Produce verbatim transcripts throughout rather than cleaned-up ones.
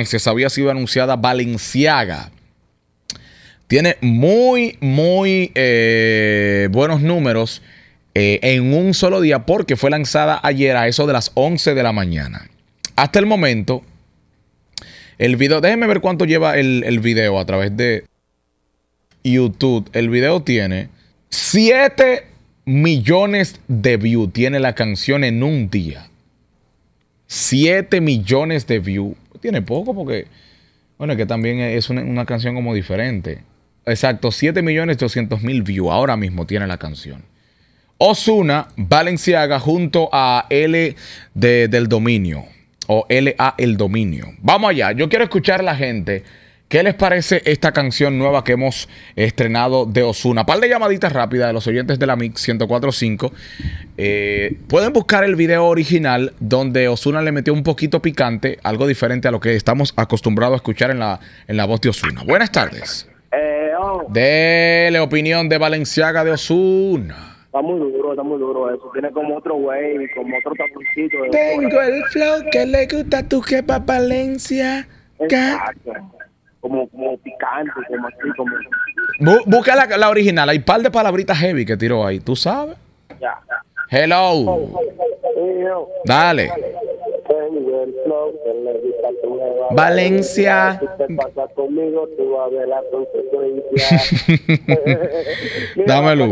meses había sido anunciada Balenciaga. Tiene muy, muy eh, buenos números eh, en un solo día, porque fue lanzada ayer a eso de las once de la mañana. Hasta el momento, el video... Déjenme ver cuánto lleva el, el video a través de YouTube. El video tiene siete millones de views. Tiene la canción en un día. siete millones de views. Tiene poco porque... Bueno, que también es una, una canción como diferente. Exacto, siete millones doscientos mil views ahora mismo tiene la canción. Ozuna, Balenciaga, junto a Ele de, del Dominio. O Ele A El Dominio. Vamos allá, yo quiero escuchar a la gente. ¿Qué les parece esta canción nueva que hemos estrenado de Ozuna? Par de llamaditas rápidas de los oyentes de la Mix ciento cuatro punto cinco. Eh, pueden buscar el video original donde Ozuna le metió un poquito picante, algo diferente a lo que estamos acostumbrados a escuchar en la, en la voz de Ozuna. Buenas tardes. Eh, oh. Dele opinión de Balenciaga de Ozuna. Está muy duro, está muy duro eso. Tiene como otro wave, como otro taponcito. Tengo el flow que le gusta a tu jefa Balenciaga. Como, como picante, como así, como... Bu busca la, la original, hay un par de palabritas heavy que tiró ahí, ¿tú sabes? Ya, yeah, yeah. Hello. Oh, oh, oh, oh. Dale. Valencia. Dámelo.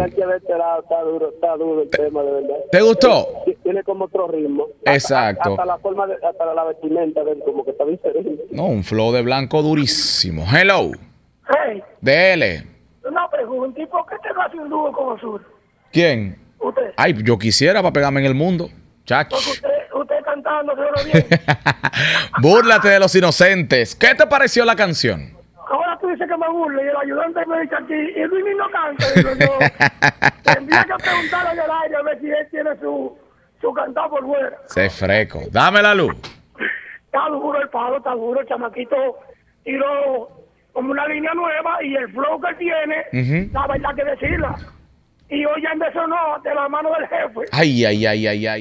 ¿Te gustó? Tiene como otro ritmo. Exacto. Hasta la forma, hasta la vestimenta, como que está diferente. No, un flow de blanco durísimo. Hello. Hey. Dele. Una pregunta, ¿y por qué te no hace un dúo con Ozuna? ¿Quién? Usted. Ay, yo quisiera para pegarme en el mundo. Chacho. Búrlate de los inocentes. ¿Qué te pareció la canción? Ahora tú dices que me burle y el ayudante me dice aquí, y Luis no canta. Tendría que preguntarle en el aire a ver si él tiene su, su cantar por fuera. Se freco. Dame la luz. Está duro el palo, está duro. El chamaquito tiró como una línea nueva y el flow que tiene, uh-huh. La verdad que decirla. Y hoy ya empezó no, de la mano del jefe. Ay, ay, ay, ay, ay.